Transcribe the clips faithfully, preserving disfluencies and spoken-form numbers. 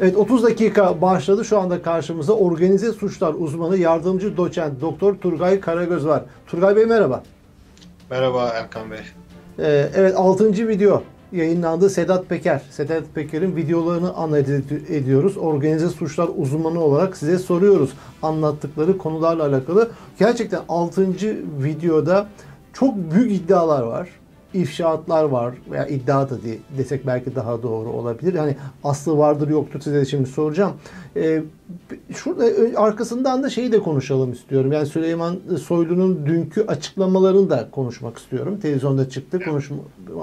Evet, otuz dakika başladı. Şu anda karşımızda organize suçlar uzmanı yardımcı doçent doktor Turgay Karagöz var. Turgay Bey merhaba. Merhaba Erkan Bey. Ee, evet, altıncı video yayınlandı. Sedat Peker. Sedat Peker'in videolarını analiz ediyoruz. Organize suçlar uzmanı olarak size soruyoruz. Anlattıkları konularla alakalı. Gerçekten altıncı videoda çok büyük iddialar var. İfşaatlar var veya iddia da diye desek belki daha doğru olabilir. Hani aslı vardır yoktur size de şimdi soracağım. Ee, şurada arkasından da şeyi de konuşalım istiyorum. Yani Süleyman Soylu'nun dünkü açıklamalarını da konuşmak istiyorum. Televizyonda çıktı, konuşma,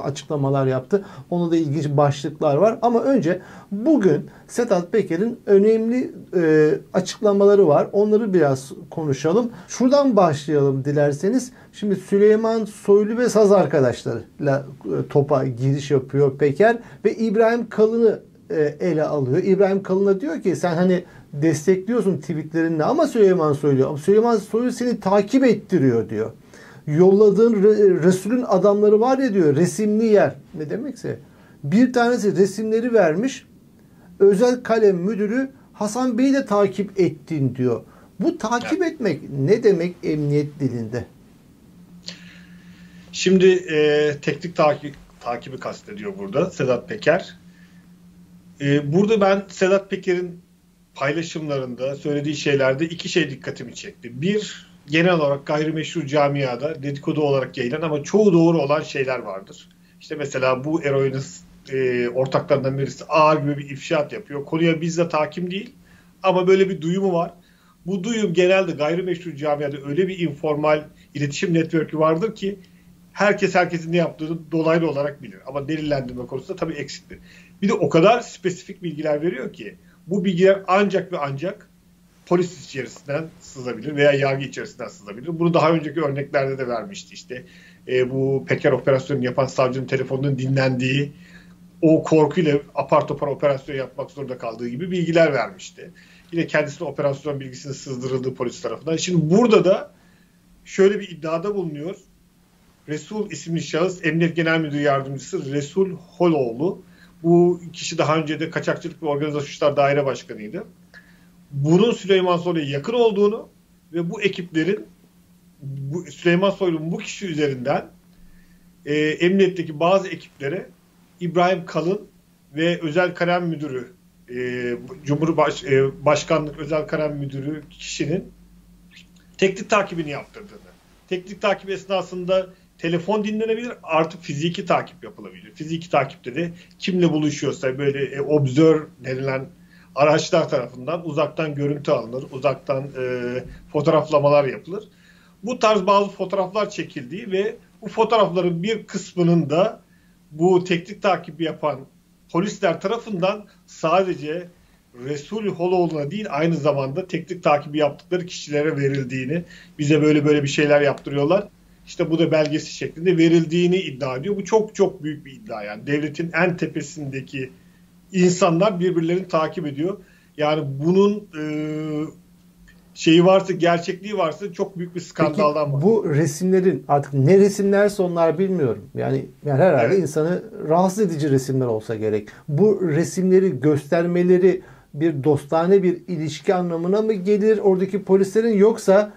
açıklamalar yaptı. Onda da ilginç başlıklar var. Ama önce bugün Sedat Peker'in önemli e, açıklamaları var. Onları biraz konuşalım. Şuradan başlayalım dilerseniz. Şimdi Süleyman Soylu ve saz arkadaşlarıyla topa giriş yapıyor Peker ve İbrahim Kalın'ı ele alıyor. İbrahim Kalın'a diyor ki sen hani destekliyorsun tweetlerinle ama Süleyman Soylu, Süleyman Soylu seni takip ettiriyor diyor. Yolladığın Resul'ün adamları var ya diyor, resimli yer ne demekse. Bir tanesi resimleri vermiş. Özel Kalem müdürü Hasan Bey'i de takip ettin diyor. Bu takip etmek ne demek emniyet dilinde? Şimdi e, teknik takip, takibi kastediyor burada Sedat Peker. E, burada ben Sedat Peker'in paylaşımlarında, söylediği şeylerde iki şey dikkatimi çekti. Bir, genel olarak gayrimeşru camiada dedikodu olarak yayılan ama çoğu doğru olan şeyler vardır. İşte mesela bu eroinin e, ortaklarından birisi ağır gibi bir ifşaat yapıyor. Konuya bizzat hakim değil ama böyle bir duyumu var. Bu duyum genelde gayrimeşru camiada öyle bir informal iletişim network'ü vardır ki herkes herkesin ne yaptığını dolaylı olarak bilir. Ama delillendirme konusunda tabii eksiktir. Bir de o kadar spesifik bilgiler veriyor ki bu bilgiler ancak ve ancak polis içerisinden sızabilir veya yargı içerisinden sızabilir. Bunu daha önceki örneklerde de vermişti. İşte e, bu Peker operasyonu yapan savcının telefonunun dinlendiği, o korkuyla apar topar operasyon yapmak zorunda kaldığı gibi bilgiler vermişti. Yine kendisine operasyon bilgisinin sızdırıldığı polis tarafından. Şimdi burada da şöyle bir iddiada bulunuyor. Resul isimli şahıs, Emniyet Genel Müdür Yardımcısı Resul Holoğlu. Bu kişi daha önce de Kaçakçılık ve Organize Suçlar Daire Başkanıydı. Bunun Süleyman Soylu'ya yakın olduğunu ve bu ekiplerin bu, Süleyman Soylu'nun bu kişi üzerinden e, emniyetteki bazı ekiplere İbrahim Kalın ve Özel Kalem Müdürü, e, Cumhurbaşkanlık e, Özel Kalem Müdürü kişinin teknik takibini yaptırdığını. Teknik takip esnasında telefon dinlenebilir, artı fiziki takip yapılabilir. Fiziki takipte de kimle buluşuyorsa böyle e, observer denilen araçlar tarafından uzaktan görüntü alınır, uzaktan e, fotoğraflamalar yapılır. Bu tarz bazı fotoğraflar çekildiği ve bu fotoğrafların bir kısmının da bu teknik takibi yapan polisler tarafından sadece Resul Holoğlu'na değil aynı zamanda teknik takibi yaptıkları kişilere verildiğini, bize böyle böyle bir şeyler yaptırıyorlar, İşte bu da belgesi şeklinde verildiğini iddia ediyor. Bu çok çok büyük bir iddia yani. Devletin en tepesindeki insanlar birbirlerini takip ediyor. Yani bunun e, şeyi varsa, gerçekliği varsa çok büyük bir skandaldan var. Peki, bu resimlerin artık ne resimlerse onlar bilmiyorum. Yani, yani herhalde evet, insanı rahatsız edici resimler olsa gerek. Bu resimleri göstermeleri bir dostane bir ilişki anlamına mı gelir oradaki polislerin, yoksa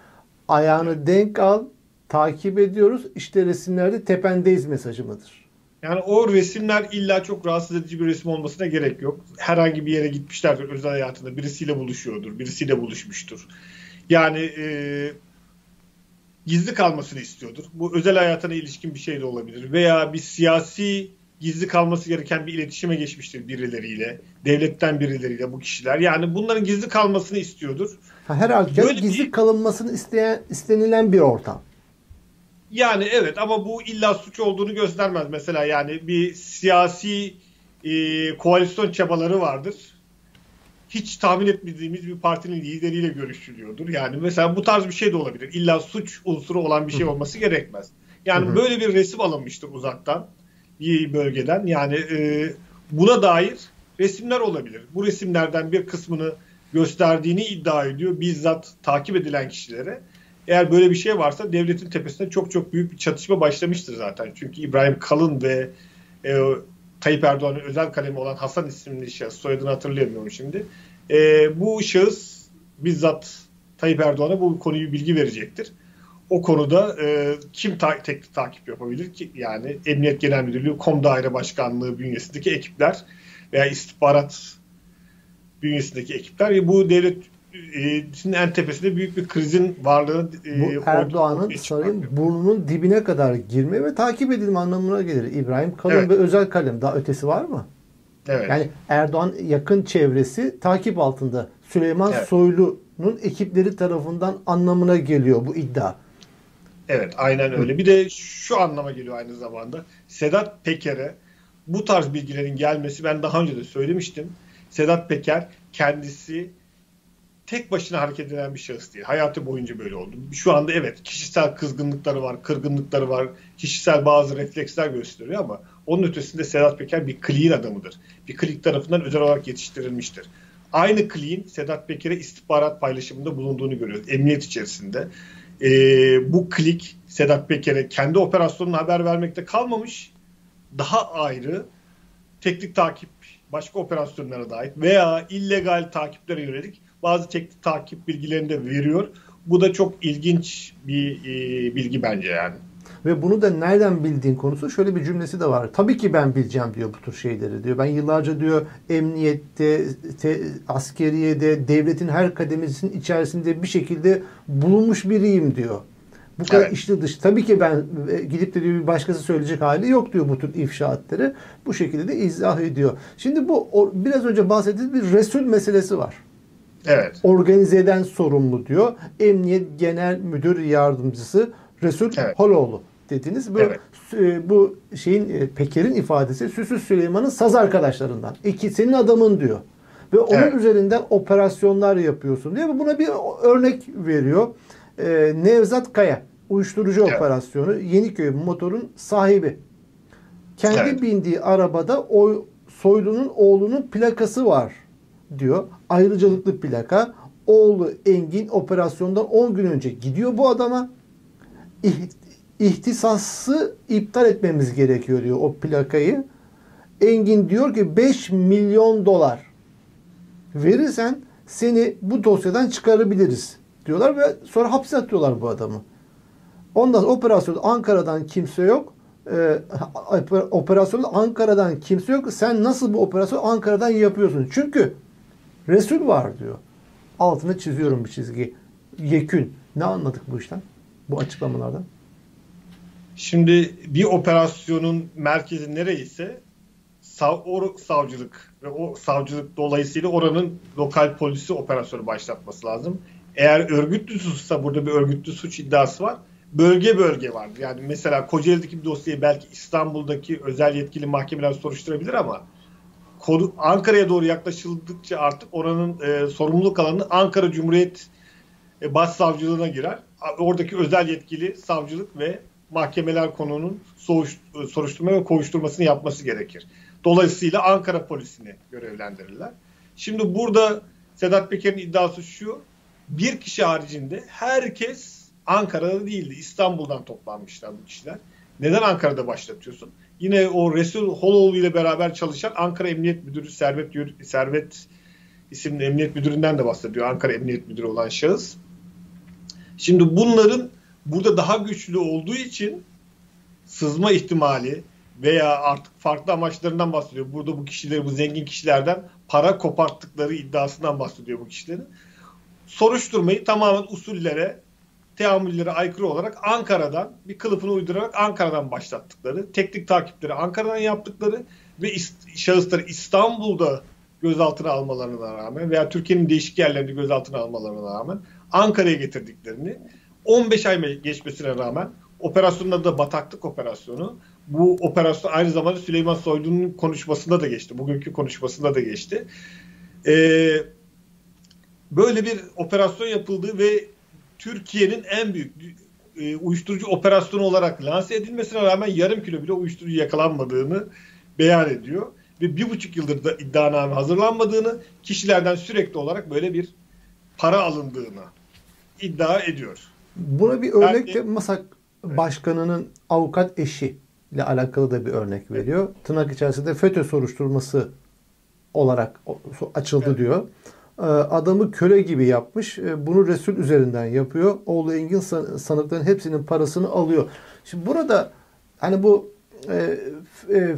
ayağını denk al, takip ediyoruz, işte resimlerde tependeyiz mesajı mıdır? Yani o resimler illa çok rahatsız edici bir resim olmasına gerek yok. Herhangi bir yere gitmişlerdir özel hayatında, birisiyle buluşuyordur, birisiyle buluşmuştur. Yani e, gizli kalmasını istiyordur. Bu özel hayatına ilişkin bir şey de olabilir. Veya bir siyasi gizli kalması gereken bir iletişime geçmiştir birileriyle, devletten birileriyle bu kişiler. Yani bunların gizli kalmasını istiyordur. Herhalde gizli bir... kalınmasını isteyen, istenilen bir ortam. Yani evet, ama bu illa suç olduğunu göstermez. Mesela yani bir siyasi e, koalisyon çabaları vardır. Hiç tahmin etmediğimiz bir partinin lideriyle görüşülüyordur. Yani mesela bu tarz bir şey de olabilir. İlla suç unsuru olan bir şey olması gerekmez. Yani hı hı, böyle bir resim alınmıştır uzaktan bir bölgeden. Yani e, buna dair resimler olabilir. Bu resimlerden bir kısmını gösterdiğini iddia ediyor bizzat takip edilen kişilere. Eğer böyle bir şey varsa devletin tepesinde çok çok büyük bir çatışma başlamıştır zaten. Çünkü İbrahim Kalın ve e, Tayyip Erdoğan'ın özel kalemi olan Hasan isimli şahıs, soyadını hatırlayamıyorum şimdi. E, bu şahıs bizzat Tayyip Erdoğan'a bu konuyu bilgi verecektir. O konuda e, kim ta tek takip yapabilir ki? Yani Emniyet Genel Müdürlüğü, Kom Daire Başkanlığı bünyesindeki ekipler veya istihbarat bünyesindeki ekipler ve bu devletin en tepesinde büyük bir krizin varlığını e, Erdoğan'ın burnunun dibine kadar girme ve takip edilme anlamına gelir. İbrahim Kalın evet. ve Özel Kalem, daha ötesi var mı? Evet. Yani Erdoğan yakın çevresi takip altında. Süleyman evet. Soylu'nun ekipleri tarafından anlamına geliyor bu iddia. Evet, aynen öyle. Bir de şu anlama geliyor aynı zamanda. Sedat Peker'e bu tarz bilgilerin gelmesi, ben daha önce de söylemiştim. Sedat Peker kendisi tek başına hareket eden bir şahıs değil. Hayatı boyunca böyle oldu. Şu anda evet kişisel kızgınlıkları var, kırgınlıkları var, kişisel bazı refleksler gösteriyor ama onun ötesinde Sedat Peker bir kliğin adamıdır. Bir klik tarafından özel olarak yetiştirilmiştir. Aynı kliğin Sedat Peker'e istihbarat paylaşımında bulunduğunu görüyoruz. Emniyet içerisinde. Ee, bu klik Sedat Peker'e kendi operasyonuna haber vermekte kalmamış. Daha ayrı teknik takip, başka operasyonlara dair veya illegal takiplere yönelik bazı teknik takip bilgilerini de veriyor. Bu da çok ilginç bir e, bilgi bence yani. Ve bunu da nereden bildiğin konusu şöyle bir cümlesi de var. Tabii ki ben bileceğim diyor bu tür şeyleri diyor. Ben yıllarca diyor emniyette, te, askeriyede, devletin her kademesinin içerisinde bir şekilde bulunmuş biriyim diyor. Bu kadar evet. içli dış. Tabii ki ben gidip de diyor bir başkası söyleyecek hali yok diyor bu tür ifşaatları. Bu şekilde de izah ediyor. Şimdi bu biraz önce bahsettiğimiz bir Resul meselesi var. Evet. Organizeden sorumlu diyor. Emniyet Genel Müdür Yardımcısı Resul evet. Holoğlu dediniz. Bu, evet. bu şeyin Peker'in ifadesi Süsü Süleyman'ın saz arkadaşlarından. İki senin adamın diyor. Ve onun evet. üzerinden operasyonlar yapıyorsun diyor. Buna bir örnek veriyor. Ee, Nevzat Kaya uyuşturucu evet. operasyonu, Yeniköy motorun sahibi. Kendi evet. bindiği arabada o Soylu'nun oğlunun plakası var diyor. Ayrıcalıklı plaka. Oğlu Engin operasyondan on gün önce gidiyor bu adama. İhtisası iptal etmemiz gerekiyor diyor o plakayı. Engin diyor ki beş milyon dolar verirsen seni bu dosyadan çıkarabiliriz diyorlar ve sonra hapse atıyorlar bu adamı. Ondan sonra operasyonda Ankara'dan kimse yok. Ee, operasyonda Ankara'dan kimse yok. Sen nasıl bu operasyonu Ankara'dan yapıyorsun? Çünkü Resul var diyor. Altını çiziyorum bir çizgi. Yekün. Ne anladık bu işten? Bu açıklamalardan. Şimdi bir operasyonun merkezi nereyse sav, o savcılık ve o savcılık dolayısıyla oranın lokal polisi operasyonu başlatması lazım. Eğer örgütlü suçsa burada bir örgütlü suç iddiası var. Bölge bölge vardır. Yani mesela Kocaeli'deki bir dosyayı belki İstanbul'daki özel yetkili mahkemeler soruşturabilir ama Ankara'ya doğru yaklaşıldıkça artık oranın e, sorumluluk alanı Ankara Cumhuriyet e, Başsavcılığına girer. Oradaki özel yetkili savcılık ve mahkemeler konunun soruşturma ve kovuşturmasını yapması gerekir. Dolayısıyla Ankara polisini görevlendirirler. Şimdi burada Sedat Peker'in iddiası şu, bir kişi haricinde herkes Ankara'da değildi. İstanbul'dan toplanmışlar bu kişiler. Neden Ankara'da başlatıyorsun? Yine o Resul Holoğlu ile beraber çalışan Ankara Emniyet Müdürü Servet, Servet isimli emniyet müdüründen de bahsediyor. Ankara Emniyet Müdürü olan şahıs. Şimdi bunların burada daha güçlü olduğu için sızma ihtimali veya artık farklı amaçlarından bahsediyor. Burada bu kişileri, bu zengin kişilerden para koparttıkları iddiasından bahsediyor bu kişilerin. Soruşturmayı tamamen usullere, teamüllere aykırı olarak Ankara'dan, bir kılıfını uydurarak Ankara'dan başlattıkları, teknik takipleri Ankara'dan yaptıkları ve şahısları İstanbul'da gözaltına almalarına rağmen veya Türkiye'nin değişik yerlerinde gözaltına almalarına rağmen Ankara'ya getirdiklerini on beş ay geçmesine rağmen operasyonun adı da Bataklık Operasyonu. Bu operasyon aynı zamanda Süleyman Soylu'nun konuşmasında da geçti. Bugünkü konuşmasında da geçti. Ee, böyle bir operasyon yapıldığı ve Türkiye'nin en büyük e, uyuşturucu operasyonu olarak lanse edilmesine rağmen yarım kilo bile uyuşturucu yakalanmadığını beyan ediyor. Ve bir buçuk yıldır da iddianame hazırlanmadığını, kişilerden sürekli olarak böyle bir para alındığını iddia ediyor. Buna bir örnek de MASAK Başkanı'nın avukat eşi ile alakalı da bir örnek veriyor. Tırnak içerisinde FETÖ soruşturması olarak açıldı evet. diyor. Adamı köle gibi yapmış. Bunu Resul üzerinden yapıyor. Oğlu Engin sanıkların hepsinin parasını alıyor. Şimdi burada hani bu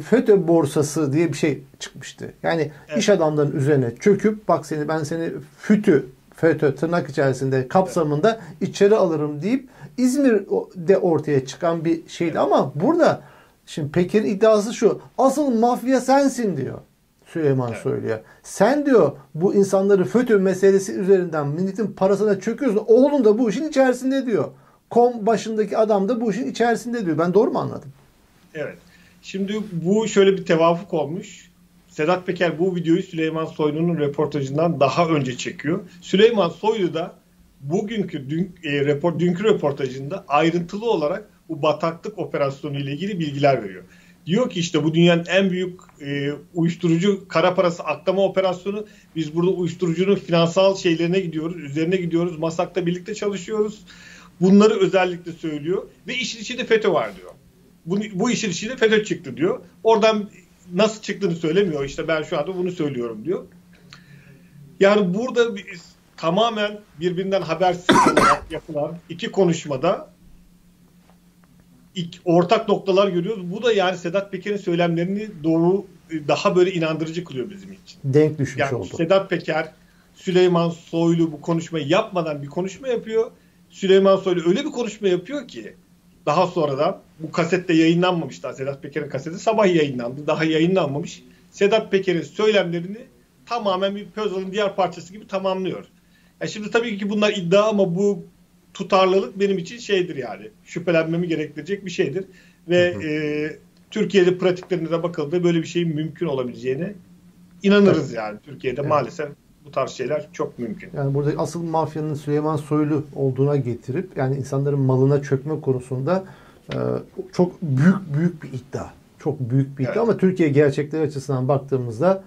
FETÖ borsası diye bir şey çıkmıştı. Yani evet. iş adamlarının üzerine çöküp bak seni ben seni FETÖ FETÖ tırnak içerisinde kapsamında evet. içeri alırım deyip İzmir'de ortaya çıkan bir şeydi. Evet. Ama burada şimdi Peker'in iddiası şu. Asıl mafya sensin diyor. Süleyman evet. söylüyor. Sen diyor bu insanları FETÖ meselesi üzerinden milletin parasına çöküyorsun. Oğlun da bu işin içerisinde diyor. Kom başındaki adam da bu işin içerisinde diyor. Ben doğru mu anladım? Evet. Şimdi bu şöyle bir tevafuk olmuş. Sedat Peker bu videoyu Süleyman Soylu'nun röportajından daha önce çekiyor. Süleyman Soylu da bugünkü dün, e, report, dünkü röportajında ayrıntılı olarak bu bataklık operasyonu ile ilgili bilgiler veriyor. Diyor ki işte bu dünyanın en büyük e, uyuşturucu kara parası aklama operasyonu. Biz burada uyuşturucunun finansal şeylerine gidiyoruz, üzerine gidiyoruz. MASAK'ta birlikte çalışıyoruz. Bunları özellikle söylüyor ve işin içinde FETÖ var diyor. Bu, bu işin içinde FETÖ çıktı diyor. Oradan nasıl çıktığını söylemiyor. İşte ben şu anda bunu söylüyorum diyor. Yani burada biz, tamamen birbirinden habersiz olarak yapılan iki konuşmada İlk, ortak noktalar görüyoruz. Bu da yani Sedat Peker'in söylemlerini doğru daha böyle inandırıcı kılıyor bizim için. Denk düşmüş yani oldu. Sedat Peker, Süleyman Soylu bu konuşmayı yapmadan bir konuşma yapıyor. Süleyman Soylu öyle bir konuşma yapıyor ki daha sonradan bu kasette yayınlanmamış daha. Sedat Peker'in kaseti sabah yayınlandı. Daha yayınlanmamış. Sedat Peker'in söylemlerini tamamen bir puzzle'ın diğer parçası gibi tamamlıyor. Yani şimdi tabii ki bunlar iddia ama bu tutarlılık benim için şeydir yani. Şüphelenmemi gerektirecek bir şeydir. Ve hı hı. E, Türkiye'de pratiklerine de bakıldığında böyle bir şeyin mümkün olabileceğine inanırız evet. yani. Türkiye'de evet. maalesef bu tarz şeyler çok mümkün. Yani burada asıl mafyanın Süleyman Soylu olduğuna getirip yani insanların malına çökme konusunda e, çok büyük büyük bir iddia. Çok büyük bir iddia evet. ama Türkiye gerçekleri açısından baktığımızda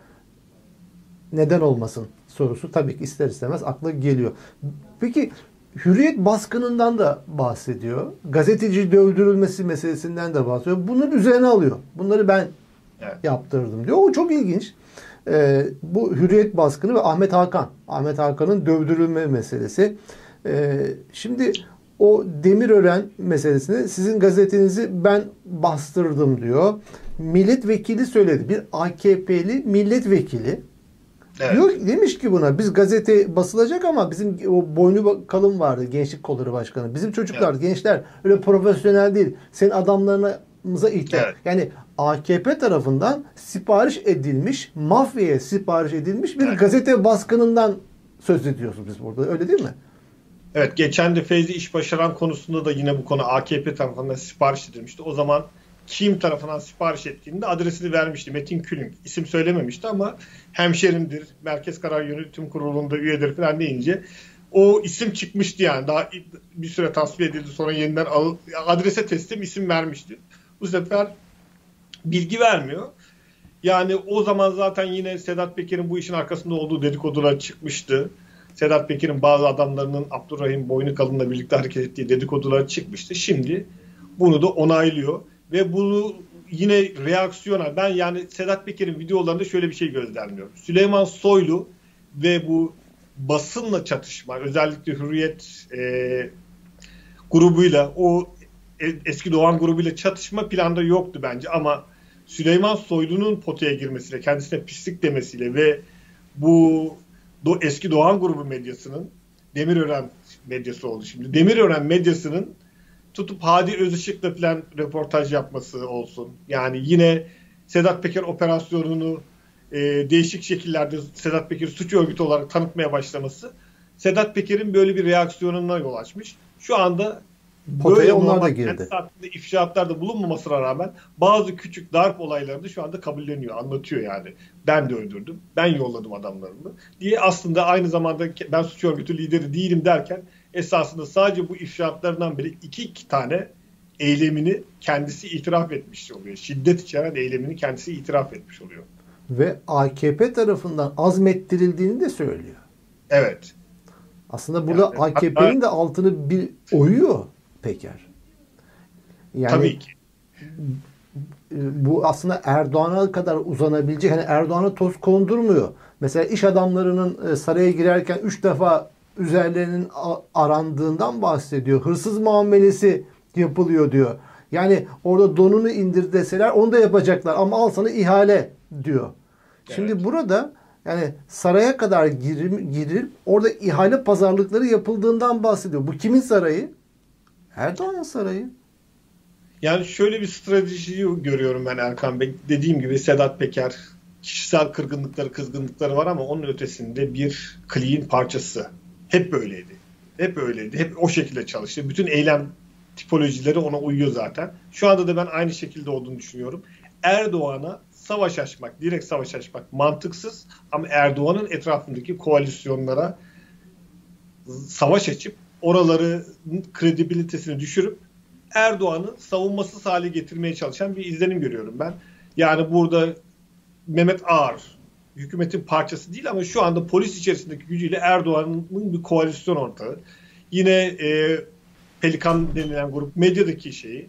neden olmasın sorusu tabii ki ister istemez akla geliyor. Peki Hürriyet baskınından da bahsediyor. Gazeteci dövdürülmesi meselesinden de bahsediyor. Bunların üzerine alıyor. Bunları ben evet. yaptırdım diyor. O çok ilginç. Ee, bu Hürriyet baskını ve Ahmet Hakan. Ahmet Hakan'ın dövdürülme meselesi. Ee, şimdi o Demirören meselesini sizin gazetenizi ben bastırdım diyor. Milletvekili söyledi. Bir A K P'li milletvekili. Evet. Diyor, demiş ki buna biz gazete basılacak ama bizim o boynu kalın vardı Gençlik Kolları Başkanı. Bizim çocuklar, evet. gençler öyle profesyonel değil. Senin adamlarımıza ihtiyaç. Evet. Yani A K P tarafından sipariş edilmiş, mafyaya sipariş edilmiş bir evet. gazete baskınından söz ediyorsunuz biz burada. Öyle değil mi? Evet. Geçen de Feyzi iş başaran konusunda da yine bu konu A K P tarafından sipariş edilmişti. O zaman kim tarafından sipariş ettiğinde adresini vermişti. Metin Külünk. İsim söylememişti ama hemşerimdir, Merkez Karar Yönetim Kurulu'nda üyedir falan deyince o isim çıkmıştı yani. Daha bir süre tasfiye edildi. Sonra yeniden adrese teslim isim vermişti. Bu sefer bilgi vermiyor. Yani o zaman zaten yine Sedat Peker'in bu işin arkasında olduğu dedikodular çıkmıştı. Sedat Peker'in bazı adamlarının Abdurrahim Boynukalın'la birlikte hareket ettiği dedikodular çıkmıştı. Şimdi bunu da onaylıyor. Ve bunu yine reaksiyona ben yani Sedat Peker'in videolarında şöyle bir şey gözlemliyorum. Süleyman Soylu ve bu basınla çatışma özellikle Hürriyet e, grubuyla o eski Doğan grubuyla çatışma planda yoktu bence ama Süleyman Soylu'nun potaya girmesiyle kendisine pislik demesiyle ve bu do, eski Doğan grubu medyasının Demirören medyası oldu şimdi. Demirören medyasının tutup Hadi Özışık'la falan röportaj yapması olsun. Yani yine Sedat Peker operasyonunu e, değişik şekillerde Sedat Peker suç örgütü olarak tanıtmaya başlaması Sedat Peker'in böyle bir reaksiyonuna yol açmış. Şu anda böyle onlar da girdi. İfşaatlarda bulunmamasına rağmen bazı küçük darp olaylarını şu anda kabulleniyor, anlatıyor yani. Ben de öldürdüm, ben yolladım adamlarımı diye aslında aynı zamanda ben suç örgütü lideri değilim derken esasında sadece bu ifşaatlarından biri iki iki tane eylemini kendisi itiraf etmiş oluyor. Şiddet içeren eylemini kendisi itiraf etmiş oluyor. Ve A K P tarafından azmettirildiğini de söylüyor. Evet. Aslında burada yani, A K P'nin de altını bir oyuyor Peker. Yani, tabii ki. bu aslında Erdoğan'a kadar uzanabilecek, hani Erdoğan'a toz kondurmuyor. Mesela iş adamlarının saraya girerken üç defa üzerlerinin arandığından bahsediyor. Hırsız muamelesi yapılıyor diyor. Yani orada donunu indir deseler onu da yapacaklar ama al sana ihale diyor. Evet. Şimdi burada yani saraya kadar girip, girip orada ihale pazarlıkları yapıldığından bahsediyor. Bu kimin sarayı? Erdoğan'ın sarayı. Yani şöyle bir strateji görüyorum ben Erkan Bey. Dediğim gibi Sedat Peker kişisel kırgınlıkları, kızgınlıkları var ama onun ötesinde bir kliğin parçası. Hep böyleydi. Hep öyleydi. Hep o şekilde çalıştı. Bütün eylem tipolojileri ona uyuyor zaten. Şu anda da ben aynı şekilde olduğunu düşünüyorum. Erdoğan'a savaş açmak, direkt savaş açmak mantıksız ama Erdoğan'ın etrafındaki koalisyonlara savaş açıp oraları kredibilitesini düşürüp Erdoğan'ı savunmasız hale getirmeye çalışan bir izlenim görüyorum ben. Yani burada Mehmet Ağar hükümetin parçası değil ama şu anda polis içerisindeki gücüyle Erdoğan'ın bir koalisyon ortağı. Yine e, Pelikan denilen grup medyadaki şeyi.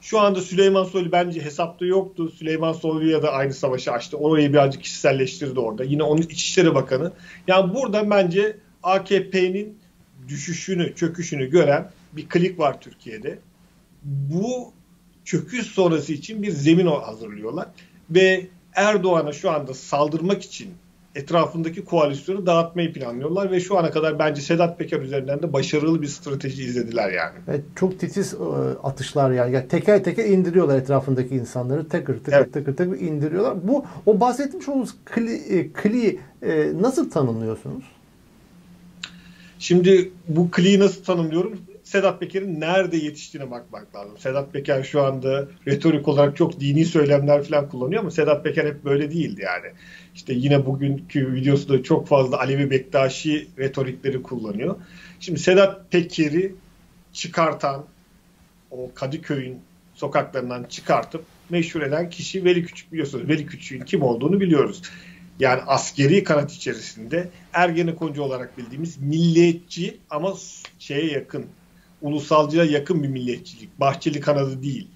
Şu anda Süleyman Soylu bence hesapta yoktu. Süleyman Soylu'ya da aynı savaşı açtı. Orayı birazcık kişiselleştirdi orada. Yine onun İçişleri Bakanı. Yani burada bence A K P'nin düşüşünü, çöküşünü gören bir klik var Türkiye'de. Bu çöküş sonrası için bir zemin hazırlıyorlar. Ve Erdoğan'a şu anda saldırmak için etrafındaki koalisyonu dağıtmayı planlıyorlar ve şu ana kadar bence Sedat Peker üzerinden de başarılı bir strateji izlediler yani. Evet, çok titiz atışlar yani. yani teker teker indiriyorlar etrafındaki insanları. Tekir tekir evet. tekir tekir indiriyorlar. Bu o bahsetmiş olduğunuz kli, kli nasıl tanımlıyorsunuz? Şimdi bu kliyi nasıl tanımlıyorum? Sedat Peker'in nerede yetiştiğine bakmak lazım. Sedat Peker şu anda retorik olarak çok dini söylemler falan kullanıyor ama Sedat Peker hep böyle değildi yani. İşte yine bugünkü videosunda çok fazla Alevi Bektaşi retorikleri kullanıyor. Şimdi Sedat Peker'i çıkartan, o Kadıköy'ün sokaklarından çıkartıp meşhur eden kişi Veli Küçük, biliyorsunuz. Veli Küçük'ün kim olduğunu biliyoruz. Yani askeri kanat içerisinde Ergenekoncu olarak bildiğimiz milliyetçi ama şeye yakın, ulusalcıya yakın bir milliyetçilik. Bahçeli kanadı değil.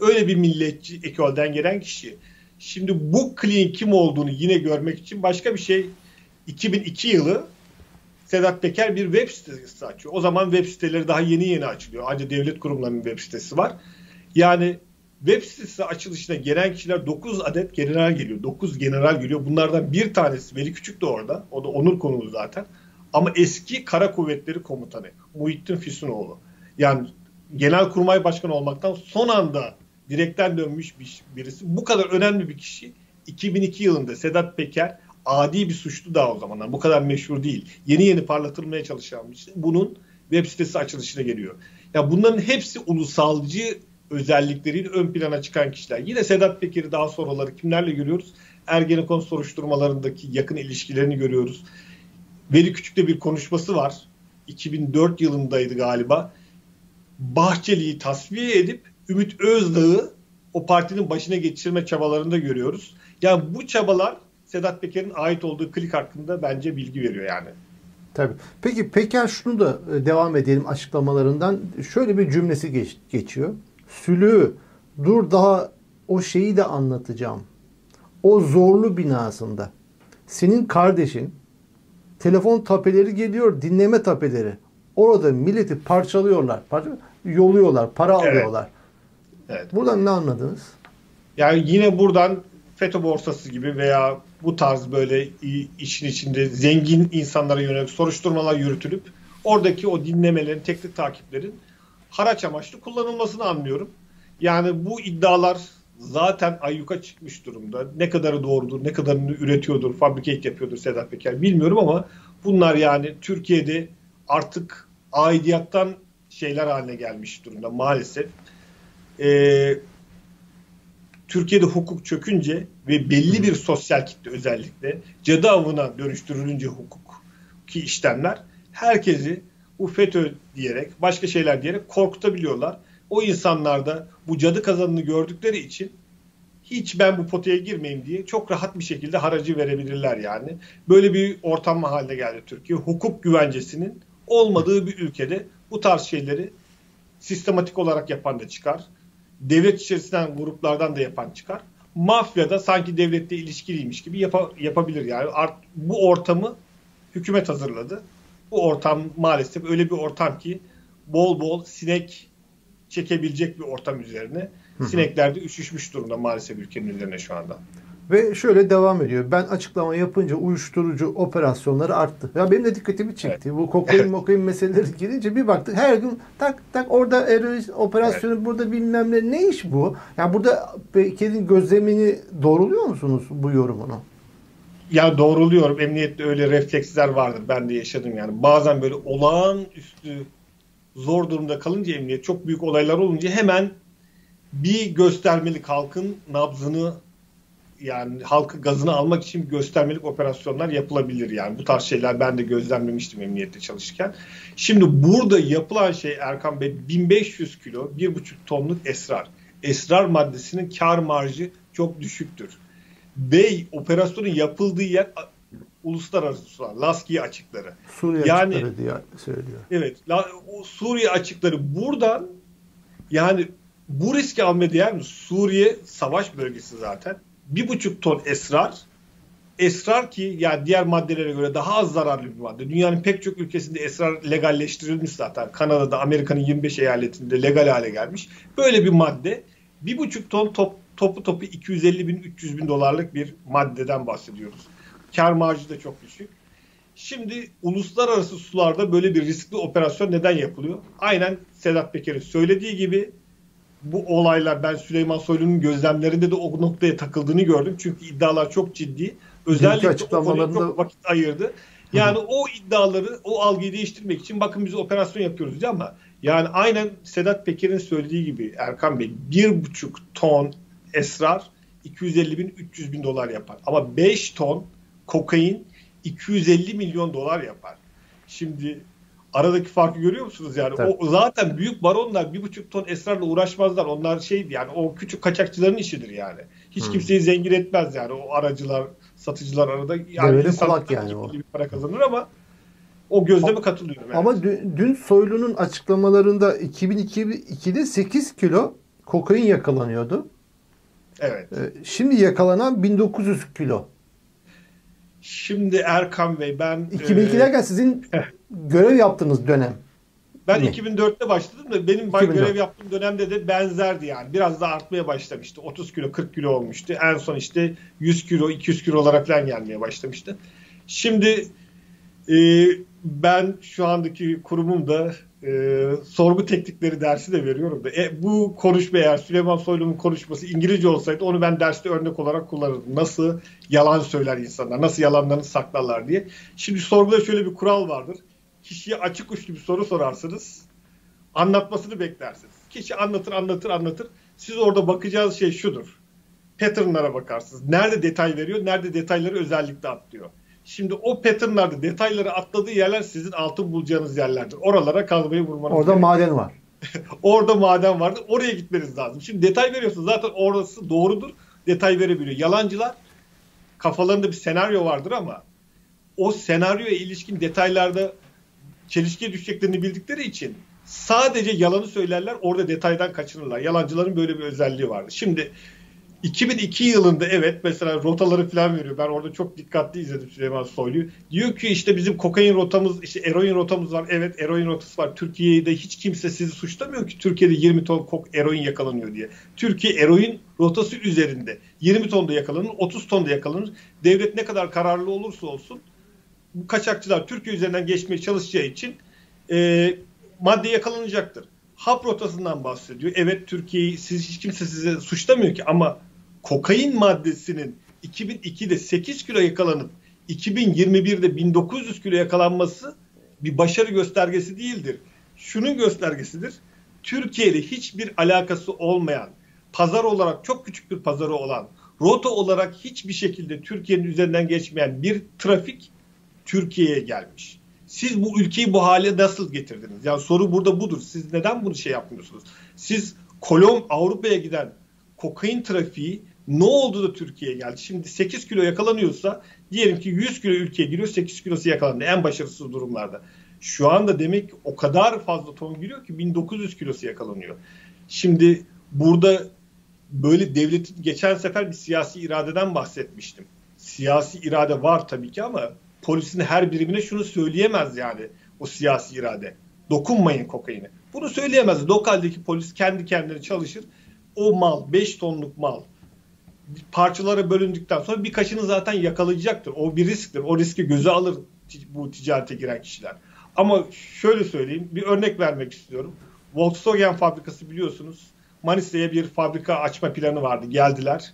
Öyle bir milliyetçi ekolden gelen kişi. Şimdi bu kliğin kim olduğunu yine görmek için başka bir şey. iki bin iki yılı Sedat Peker bir web sitesi açıyor. O zaman web siteleri daha yeni yeni açılıyor. Ancak devlet kurumlarının web sitesi var. Yani web sitesi açılışına gelen kişiler dokuz adet general geliyor. dokuz general geliyor. Bunlardan bir tanesi Veli Küçük de orada. O da onur konuğu zaten. Ama eski Kara Kuvvetleri Komutanı Muhittin Füsunoğlu. Yani Genelkurmay Başkanı olmaktan son anda direkten dönmüş bir, birisi. Bu kadar önemli bir kişi iki bin iki yılında Sedat Peker adi bir suçlu daha o zamanlar. Bu kadar meşhur değil. Yeni yeni parlatılmaya çalışan bir şey. Bunun web sitesi açılışına geliyor. Ya bunların hepsi ulusalcı özellikleriyle ön plana çıkan kişiler. Yine Sedat Peker'i daha sonraları kimlerle görüyoruz? Ergenekon soruşturmalarındaki yakın ilişkilerini görüyoruz. Veli Küçük'te bir konuşması var. iki bin dört yılındaydı galiba. Bahçeli'yi tasfiye edip Ümit Özdağ'ı o partinin başına geçirme çabalarında görüyoruz. Yani bu çabalar Sedat Peker'in ait olduğu klik hakkında bence bilgi veriyor yani. Tabii. Peki Peker şunu da devam edelim açıklamalarından. Şöyle bir cümlesi geç, geçiyor. Sülü, dur daha o şeyi de anlatacağım. O zorlu binasında. Senin kardeşin telefon tapeleri geliyor, dinleme tapeleri. Orada milleti parçalıyorlar, parça, yoluyorlar, para alıyorlar. Evet. Evet. Buradan ne anladınız? Yani yine buradan FETÖ borsası gibi veya bu tarz böyle işin içinde zengin insanlara yönelik soruşturmalar yürütülüp oradaki o dinlemelerin, teknik takiplerin haraç amaçlı kullanılmasını anlıyorum. Yani bu iddialar zaten ayyuka çıkmış durumda. Ne kadarı doğrudur, ne kadarını üretiyordur, fabrikate yapıyordur Sedat Peker bilmiyorum ama bunlar yani Türkiye'de artık aidiyattan şeyler haline gelmiş durumda maalesef. Ee, Türkiye'de hukuk çökünce ve belli bir sosyal kitle özellikle cadı avına dönüştürülünce hukuki işlemler herkesi bu FETÖ diyerek, başka şeyler diyerek korkutabiliyorlar. O insanlar da bu cadı kazanını gördükleri için hiç ben bu potaya girmeyeyim diye çok rahat bir şekilde haracı verebilirler yani. Böyle bir ortam haline geldi Türkiye. Hukuk güvencesinin olmadığı bir ülkede bu tarz şeyleri sistematik olarak yapan da çıkar. devlet içerisinden gruplardan da yapan çıkar. Mafya da sanki devlette ilişkiliymiş gibi yapa, yapabilir yani. Art, bu ortamı hükümet hazırladı. Bu ortam maalesef öyle bir ortam ki bol bol sinek çekebilecek bir ortam üzerine. Sinekler de üşüşmüş durumda maalesef ülkenin üzerine şu anda. Ve şöyle devam ediyor. Ben açıklama yapınca uyuşturucu operasyonları arttı. Ya benim de dikkatimi çekti. Evet. Bu kokain evet. mokain meseleleri gelince bir baktık. Her gün tak tak orada terörist operasyonu evet. burada bilmem ne. Ne iş bu? Yani burada kendi gözlemini doğruluyor musunuz bu yorumunu? Ya doğruluyorum. Emniyette öyle refleksler vardır. Ben de yaşadım yani. Bazen böyle olağanüstü zor durumda kalınca emniyet, çok büyük olaylar olunca hemen bir göstermelik halkın nabzını, yani halkı gazını almak için göstermelik operasyonlar yapılabilir yani. Bu tarz şeyler ben de gözlemlemiştim emniyette çalışırken. Şimdi burada yapılan şey Erkan Bey, bin beş yüz kilo, bir buçuk tonluk esrar. Esrar maddesinin kar marjı çok düşüktür. Ve operasyonun yapıldığı yer uluslararası sular, Laskiye açıkları. Suriye yani, açıkları diye söylüyor. Evet, Suriye açıkları. Buradan yani bu riski almaya değer mi? Suriye savaş bölgesi zaten. Bir buçuk ton esrar, esrar ki yani diğer maddelere göre daha az zararlı bir madde. Dünyanın pek çok ülkesinde esrar legalleştirilmiş zaten. Kanada'da, Amerika'nın yirmi beş eyaletinde legal hale gelmiş. Böyle bir madde, bir buçuk ton top, topu topu iki yüz elli bin üç yüz bin dolarlık bir maddeden bahsediyoruz. Kar marjı da çok düşük. Şimdi uluslararası sularda böyle bir riskli operasyon neden yapılıyor? Aynen Sedat Peker'in söylediği gibi. Bu olaylar, ben Süleyman Soylu'nun gözlemlerinde de o noktaya takıldığını gördüm. Çünkü iddialar çok ciddi. Özellikle açıklamalarında... çok vakit ayırdı. Yani Hı. o iddiaları, o algıyı değiştirmek için bakın biz operasyon yapıyoruz diye, ama yani aynen Sedat Peker'in söylediği gibi Erkan Bey, bir buçuk ton esrar iki yüz elli bin üç yüz bin dolar yapar. Ama beş ton kokain iki yüz elli milyon dolar yapar. Şimdi aradaki farkı görüyor musunuz yani? Tabii. O zaten büyük baronlar bir buçuk ton esrarla uğraşmazlar. Onlar şeydi yani, o küçük kaçakçıların işidir yani. Hiç hmm. kimseyi zengin etmez yani. O aracılar, satıcılar arada yani insanlıktan yani gibi bir para kazanır, ama o gözleme katılıyorum. Yani. Ama dün, dün Soylu'nun açıklamalarında iki bin ikide sekiz kilo kokain yakalanıyordu. Evet. Şimdi yakalanan bin dokuz yüz kilo. Şimdi Erkan Bey, ben... iki bin ikilerken e, sizin görev yaptığınız dönem. Ben ne? iki bin dörtte başladım da benim görev yaptığım dönemde de benzerdi yani. Biraz daha artmaya başlamıştı. otuz kilo kırk kilo olmuştu. En son işte yüz kilo iki yüz kilo olarak falan gelmeye başlamıştı. Şimdi e, ben şu andaki kurumumda e, sorgu teknikleri dersi de veriyorum da. E, bu konuşma, eğer Süleyman Soylu'nun konuşması İngilizce olsaydı onu ben derste örnek olarak kullanırdım. Nasıl yalan söyler insanlar, nasıl yalanlarını saklarlar diye. Şimdi sorguda şöyle bir kural vardır. Kişiye açık uçlu bir soru sorarsınız. Anlatmasını beklersiniz. Kişi anlatır, anlatır, anlatır. Siz orada bakacağınız şey şudur. Pattern'lara bakarsınız. Nerede detay veriyor, nerede detayları özellikle atlıyor. Şimdi o pattern'larda detayları atladığı yerler sizin altın bulacağınız yerlerdir. Oralara kazmayı vurmanız orada gerekiyor. Maden var. Orada maden vardır. Oraya gitmeniz lazım. Şimdi detay veriyorsunuz. Zaten orası doğrudur. Detay verebiliyor. Yalancılar kafalarında bir senaryo vardır, ama o senaryoya ilişkin detaylarda çelişkiye düşeceklerini bildikleri için sadece yalanı söylerler, orada detaydan kaçınırlar. Yalancıların böyle bir özelliği vardı. Şimdi iki bin iki yılında evet mesela rotaları falan veriyor. Ben orada çok dikkatli izledim Süleyman Soylu'yu. Diyor ki işte bizim kokain rotamız, işte eroin rotamız var. Evet, eroin rotası var. Türkiye'de hiç kimse sizi suçlamıyor ki Türkiye'de yirmi ton kok eroin yakalanıyor diye. Türkiye eroin rotası üzerinde. yirmi ton da yakalanır, otuz ton da yakalanır. Devlet ne kadar kararlı olursa olsun bu kaçakçılar Türkiye üzerinden geçmeye çalışacağı için e, madde yakalanacaktır. Hap rotasından bahsediyor. Evet, Türkiye'yi siz, hiç kimse size suçlamıyor ki, ama kokain maddesinin iki bin ikide sekiz kilo yakalanıp iki bin yirmi birde bin dokuz yüz kilo yakalanması bir başarı göstergesi değildir. Şunun göstergesidir. Türkiye'yle hiçbir alakası olmayan, pazar olarak çok küçük bir pazarı olan, rota olarak hiçbir şekilde Türkiye'nin üzerinden geçmeyen bir trafik Türkiye'ye gelmiş. Siz bu ülkeyi bu hale nasıl getirdiniz? Yani soru burada budur. Siz neden bunu şey yapmıyorsunuz? Siz Kolomb Avrupa'ya giden kokain trafiği ne oldu da Türkiye'ye geldi? Şimdi sekiz kilo yakalanıyorsa diyelim ki yüz kilo ülkeye giriyor, sekiz kilosu yakalandı en başarısız durumlarda. Şu anda demek ki o kadar fazla ton giriyor ki bin dokuz yüz kilosu yakalanıyor. Şimdi burada böyle devletin, geçen sefer bir siyasi iradeden bahsetmiştim. Siyasi irade var tabii ki ama polisin her birimine şunu söyleyemez yani o siyasi irade. Dokunmayın kokaine. Bunu söyleyemez. Lokaldeki polis kendi kendine çalışır. O mal, beş tonluk mal parçalara bölündükten sonra birkaçını zaten yakalayacaktır. O bir risktir. O riski göze alır bu ticarete giren kişiler. Ama şöyle söyleyeyim, bir örnek vermek istiyorum. Volkswagen fabrikası biliyorsunuz. Manisa'ya bir fabrika açma planı vardı. Geldiler.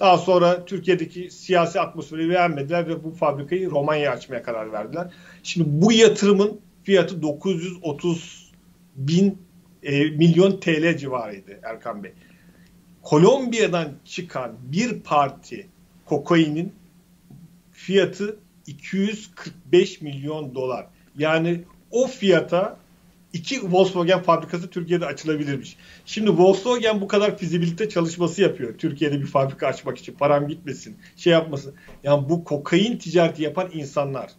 Daha sonra Türkiye'deki siyasi atmosferi beğenmediler ve bu fabrikayı Romanya'ya açmaya karar verdiler. Şimdi bu yatırımın fiyatı dokuz yüz otuz bin e, milyon T L civarıydı Erkan Bey. Kolombiya'dan çıkan bir parti kokainin fiyatı iki yüz kırk beş milyon dolar. Yani o fiyata iki Volkswagen fabrikası Türkiye'de açılabilirmiş. Şimdi Volkswagen bu kadar fizibilite çalışması yapıyor. Türkiye'de bir fabrika açmak için param gitmesin, şey yapmasın. Yani bu kokain ticareti yapan insanlar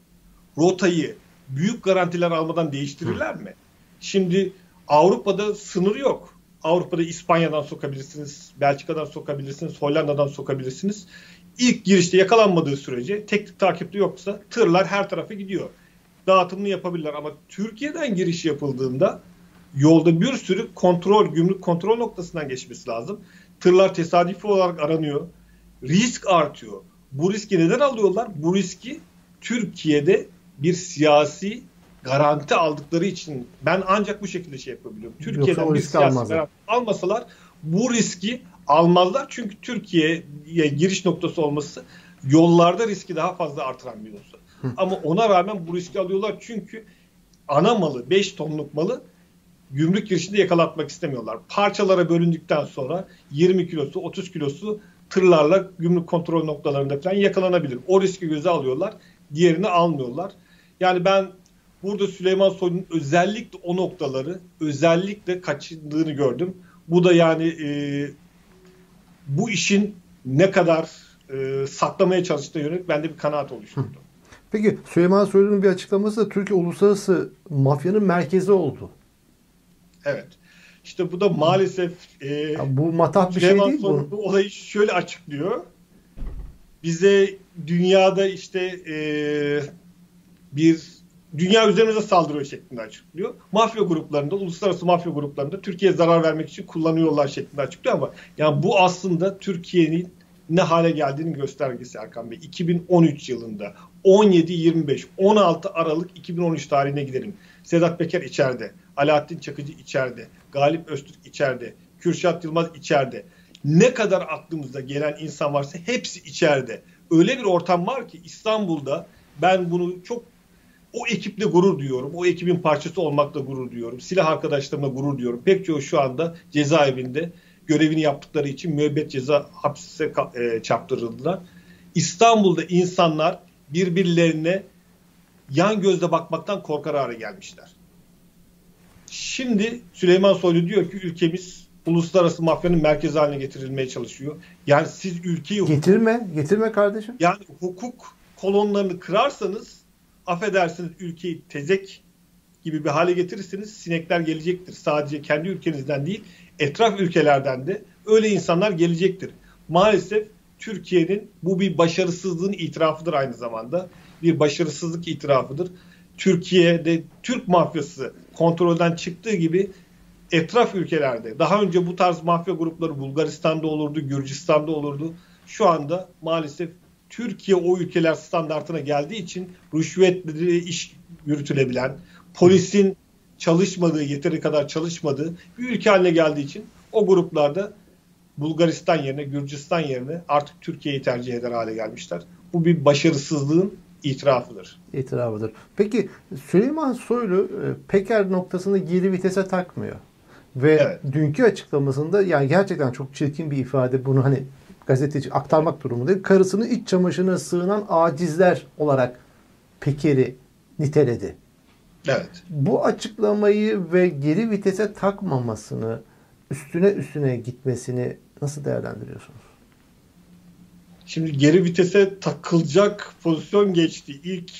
rotayı büyük garantiler almadan değiştirirler mi? Şimdi Avrupa'da sınır yok. Avrupa'da İspanya'dan sokabilirsiniz, Belçika'dan sokabilirsiniz, Hollanda'dan sokabilirsiniz. İlk girişte yakalanmadığı sürece, tek tip takipte yoksa tırlar her tarafa gidiyor. Dağıtımını yapabilirler ama Türkiye'den giriş yapıldığında yolda bir sürü kontrol, gümrük kontrol noktasından geçmesi lazım. Tırlar tesadüfi olarak aranıyor. Risk artıyor. Bu riski neden alıyorlar? Bu riski Türkiye'de bir siyasi garanti aldıkları için. Ben ancak bu şekilde şey yapabiliyorum. Türkiye'den bir siyasi almazlar. Garanti almasalar bu riski almazlar. Çünkü Türkiye'ye giriş noktası olması yollarda riski daha fazla artıran bir olsa. Ama ona rağmen bu riski alıyorlar çünkü ana malı, beş tonluk malı gümrük girişinde yakalatmak istemiyorlar. Parçalara bölündükten sonra yirmi kilosu, otuz kilosu tırlarla gümrük kontrol noktalarında falan yakalanabilir. O riski göze alıyorlar, diğerini almıyorlar. Yani ben burada Süleyman Soylu'nun özellikle o noktaları özellikle kaçındığını gördüm. Bu da yani e, bu işin ne kadar e, saklamaya çalıştığı yönelik bende bir kanaat oluşturdu. Peki Süleyman Soylu'nun bir açıklaması da Türkiye uluslararası mafyanın merkezi oldu. Evet. İşte bu da maalesef e, bu matah bir Süleyman şey değil Soylu bu. Bu olayı şöyle açıklıyor. Bize dünyada işte e, bir dünya üzerimize saldırıyor şeklinde açıklıyor. Mafya gruplarında, uluslararası mafya gruplarında Türkiye'ye zarar vermek için kullanıyorlar şeklinde açıklıyor ama yani bu aslında Türkiye'nin ne hale geldiğinin göstergesi Erkan Bey. iki bin on üç yılında on yedi yirmi beş, on altı Aralık iki bin on üç tarihine gidelim. Sedat Peker içeride, Alaaddin Çakıcı içeride, Galip Öztürk içeride, Kürşat Yılmaz içeride. Ne kadar aklımızda gelen insan varsa hepsi içeride. Öyle bir ortam var ki İstanbul'da ben bunu çok o ekiple gurur duyuyorum. O ekibin parçası olmakla gurur duyuyorum. Silah arkadaşlarımla gurur duyuyorum. Pek çoğu şu anda cezaevinde görevini yaptıkları için müebbet ceza hapse çarptırıldılar. İstanbul'da insanlar birbirlerine yan gözle bakmaktan korkar hale gelmişler. Şimdi Süleyman Soylu diyor ki ülkemiz uluslararası mafyanın merkezi haline getirilmeye çalışıyor. Yani siz ülkeyi... Getirme, getirme kardeşim. Yani hukuk kolonlarını kırarsanız affedersiniz ülkeyi tezek gibi bir hale getirirseniz sinekler gelecektir. Sadece kendi ülkenizden değil etraf ülkelerden de öyle insanlar gelecektir. Maalesef Türkiye'nin bu bir başarısızlığın itirafıdır aynı zamanda. Bir başarısızlık itirafıdır. Türkiye'de Türk mafyası kontrolden çıktığı gibi etraf ülkelerde. Daha önce bu tarz mafya grupları Bulgaristan'da olurdu, Gürcistan'da olurdu. Şu anda maalesef Türkiye o ülkeler standartına geldiği için rüşvetleri iş yürütülebilen, polisin çalışmadığı, yeteri kadar çalışmadığı bir ülke haline geldiği için o gruplarda Bulgaristan yerine, Gürcistan yerine artık Türkiye'yi tercih eder hale gelmişler. Bu bir başarısızlığın itirafıdır. İtirafıdır. Peki Süleyman Soylu Peker noktasında geri vitese takmıyor. Ve evet, dünkü açıklamasında yani gerçekten çok çirkin bir ifade, bunu hani gazeteci aktarmak durumunda. Karısını iç çamaşırına sığınan acizler olarak Peker'i niteledi. Evet. Bu açıklamayı ve geri vitese takmamasını, üstüne üstüne gitmesini nasıl değerlendiriyorsunuz? Şimdi geri vitese takılacak pozisyon geçti. İlk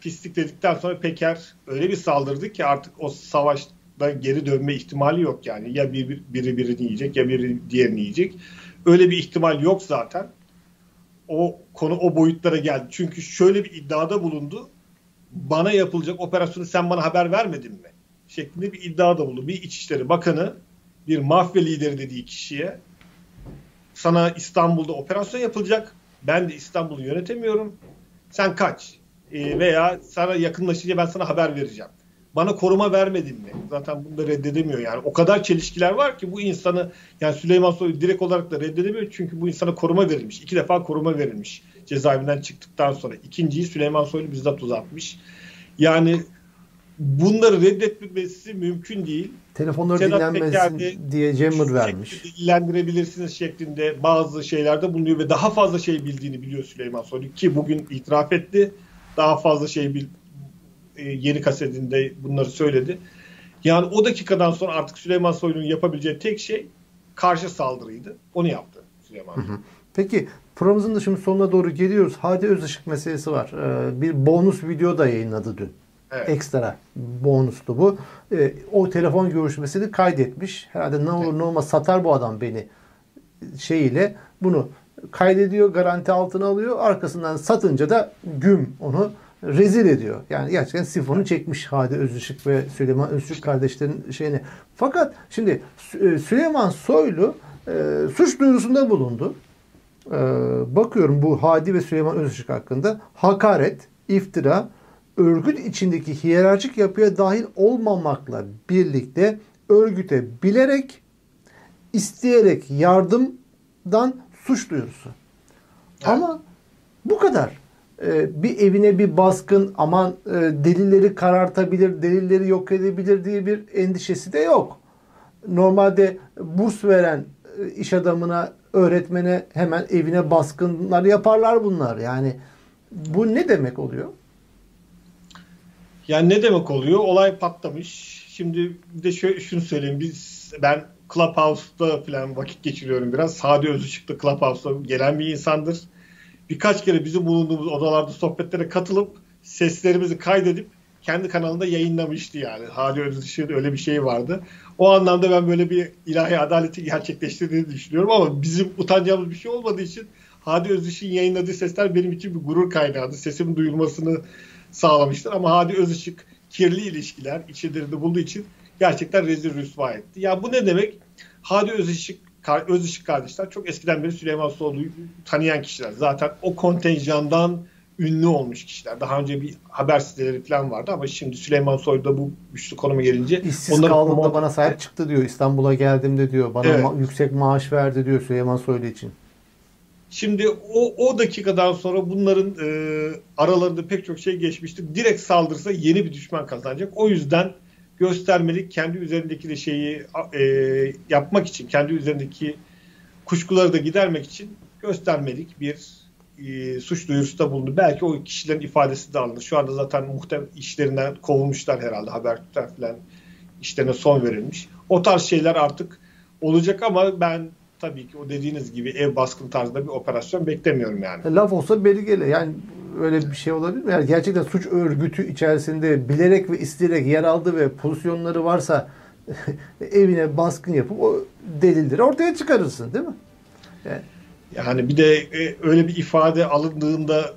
pislik dedikten sonra Peker öyle bir saldırdı ki artık o savaş da geri dönme ihtimali yok yani. Ya bir, biri birini yiyecek ya biri diğerini yiyecek. Öyle bir ihtimal yok zaten. O konu o boyutlara geldi. Çünkü şöyle bir iddiada bulundu. Bana yapılacak operasyonu sen bana haber vermedin mi? Şeklinde bir iddiada bulundu. Bir İçişleri Bakanı, bir mafya lideri dediği kişiye, sana İstanbul'da operasyon yapılacak, ben de İstanbul'u yönetemiyorum, sen kaç e veya sana yakınlaşınca ben sana haber vereceğim. Bana koruma vermedin mi? Zaten bunu da reddedemiyor yani. O kadar çelişkiler var ki bu insanı, yani Süleyman Soylu direkt olarak da reddedemiyor. Çünkü bu insana koruma verilmiş. İki defa koruma verilmiş cezaevinden çıktıktan sonra. İkinciyi Süleyman Soylu bizzat uzatmış. Yani bunları reddetmesi mümkün değil. Telefonları Sedat dinlenmesin diye jammer vermiş. Dinlendirebilirsiniz şeklinde bazı şeylerde bulunuyor ve daha fazla şey bildiğini biliyor Süleyman Soylu ki bugün itiraf etti. Daha fazla şey bil, e, yeni kasetinde bunları söyledi. Yani o dakikadan sonra artık Süleyman Soylu'nun yapabileceği tek şey karşı saldırıydı. Onu yaptı Süleyman Soylu. Peki programımızın da şimdi sonuna doğru geliyoruz. Hadi Özışık meselesi var. Ee, bir bonus video da yayınladı dün. Evet. Ekstra bonuslu bu. Ee, o telefon görüşmesini kaydetmiş. Herhalde ne olur evet. ne olmaz satar bu adam beni şeyiyle bunu kaydediyor, garanti altına alıyor. Arkasından satınca da güm onu rezil ediyor. Yani gerçekten sifonu çekmiş Hadi Özışık ve Süleyman Özışık kardeşlerin şeyini. Fakat şimdi Süleyman Soylu e, suç duyurusunda bulundu. E, bakıyorum bu Hadi ve Süleyman Özışık hakkında hakaret, iftira, örgüt içindeki hiyerarşik yapıya dahil olmamakla birlikte örgüte bilerek, isteyerek yardımdan suç duyurusu. Evet. Ama bu kadar. Ee, bir evine bir baskın, aman e, delilleri karartabilir, delilleri yok edebilir diye bir endişesi de yok. Normalde burs veren e, iş adamına, öğretmene hemen evine baskınlar yaparlar bunlar. Yani bu ne demek oluyor? Yani ne demek oluyor? Olay patlamış. Şimdi bir de şöyle, şunu söyleyeyim. Biz, ben Clubhouse'da falan vakit geçiriyorum biraz. Hadi Özışık'ta Clubhouse'da gelen bir insandır. Birkaç kere bizim bulunduğumuz odalarda sohbetlere katılıp seslerimizi kaydedip kendi kanalında yayınlamıştı yani. Hadi Özışık'ın öyle bir şey vardı. O anlamda ben böyle bir ilahi adaleti gerçekleştirdiğini düşünüyorum ama bizim utanacağımız bir şey olmadığı için Hadi Özışık'ın yayınladığı sesler benim için bir gurur kaynağıydı. Sesimin duyulmasını sağlamıştır ama Hadi Özışık kirli ilişkiler içinde bulduğu için gerçekten rezil rüsva etti. Ya bu ne demek? Hadi Özışık, Özışık kardeşler çok eskiden beri Süleyman Soylu'yu tanıyan kişiler. Zaten o kontenjandan ünlü olmuş kişiler. Daha önce bir haber siteleri falan vardı ama şimdi Süleyman Soylu da bu güçlü konuma gelince. İşsiz kaldığımda da bana sahip çıktı diyor. İstanbul'a geldiğimde diyor. Bana evet. ma yüksek maaş verdi diyor Süleyman Soylu için. Şimdi o, o dakikadan sonra bunların e, aralarında pek çok şey geçmişti. Direkt saldırsa yeni bir düşman kazanacak. O yüzden göstermelik kendi üzerindeki de şeyi e, yapmak için, kendi üzerindeki kuşkuları da gidermek için göstermelik bir e, suç duyurusu da bulundu. Belki o kişilerin ifadesi de alındı. Şu anda zaten muhtemel işlerinden kovulmuşlar herhalde. Habertürk'ten falan işlerine son verilmiş. O tarz şeyler artık olacak ama ben tabii ki o dediğiniz gibi ev baskın tarzında bir operasyon beklemiyorum yani. Laf olsa belgeli yani. Öyle bir şey olabilir mi? Yani gerçekten suç örgütü içerisinde bilerek ve isteyerek yer aldı ve pozisyonları varsa evine baskın yapıp o delilleri ortaya çıkarırsın değil mi? Yani, yani bir de e, öyle bir ifade alındığında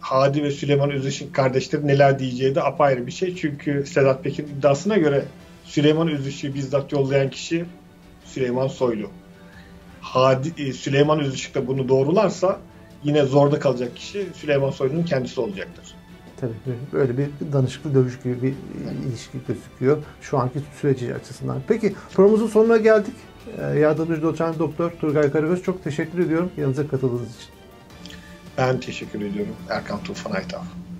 Hadi ve Süleyman Özışık kardeşleri neler diyeceği de apayrı bir şey. Çünkü Sedat Peker'in iddiasına göre Süleyman Özışık'ı bizzat yollayan kişi Süleyman Soylu. Hadi, e, Süleyman Özışık da bunu doğrularsa yine zorda kalacak kişi Süleyman Soylu'nun kendisi olacaktır. Tabii böyle bir danışıklı dövüş gibi bir ilişki gözüküyor şu anki süreci açısından. Peki programımızın sonuna geldik. Yardımcı doçent doktor Turgay Karagöz çok teşekkür ediyorum yanınıza katıldığınız için. Ben teşekkür ediyorum Erkan Tufan Aytav.